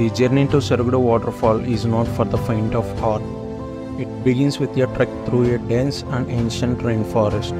The journey to Sarugudu waterfall is not for the faint of heart. It begins with a trek through a dense and ancient rainforest.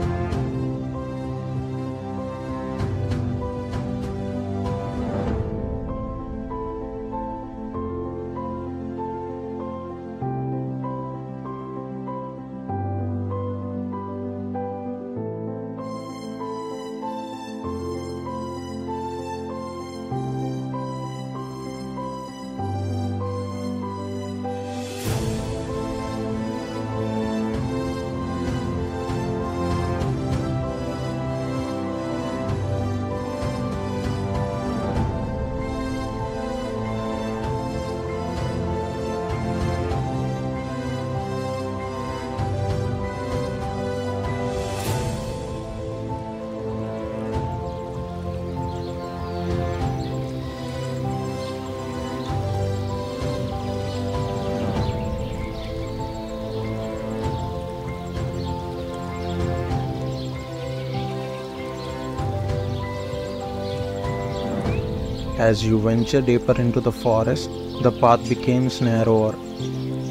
As you venture deeper into the forest, the path becomes narrower,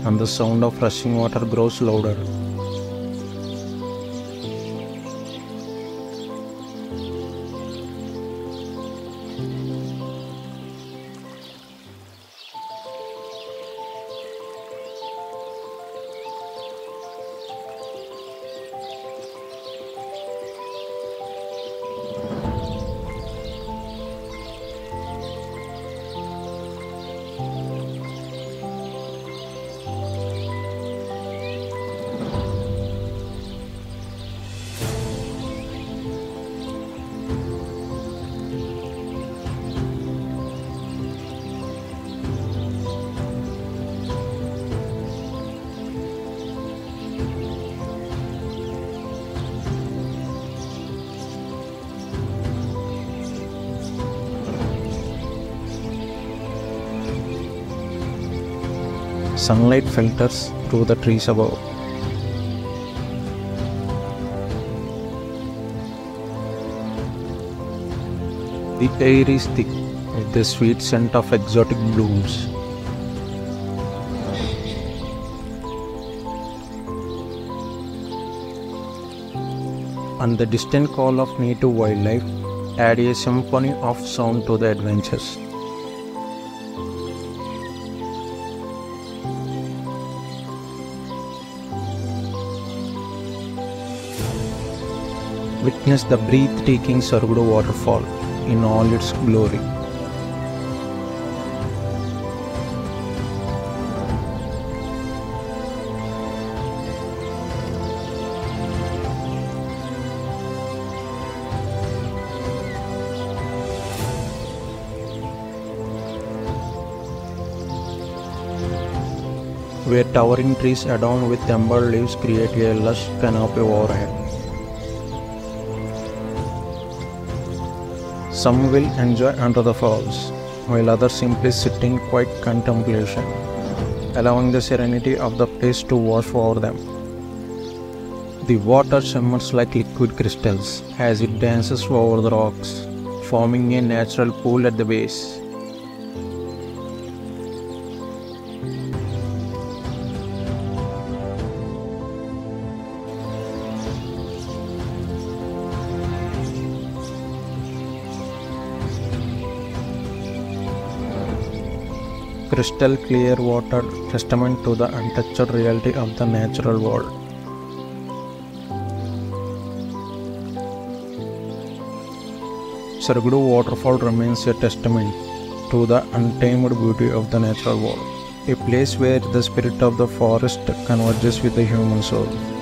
and the sound of rushing water grows louder. Sunlight filters through the trees above. The air is thick with the sweet scent of exotic blooms. And the distant call of native wildlife add a symphony of sound to the adventures. Witness the breathtaking Sarugudu waterfall in all its glory. Where towering trees adorned with amber leaves create a lush canopy overhead. Some will enjoy under the falls, while others simply sit in quiet contemplation, allowing the serenity of the place to wash over them. The water shimmers like liquid crystals as it dances over the rocks, forming a natural pool at the base. Crystal clear water, testament to the untouched reality of the natural world. Sarugudu waterfall remains a testament to the untamed beauty of the natural world, a place where the spirit of the forest converges with the human soul.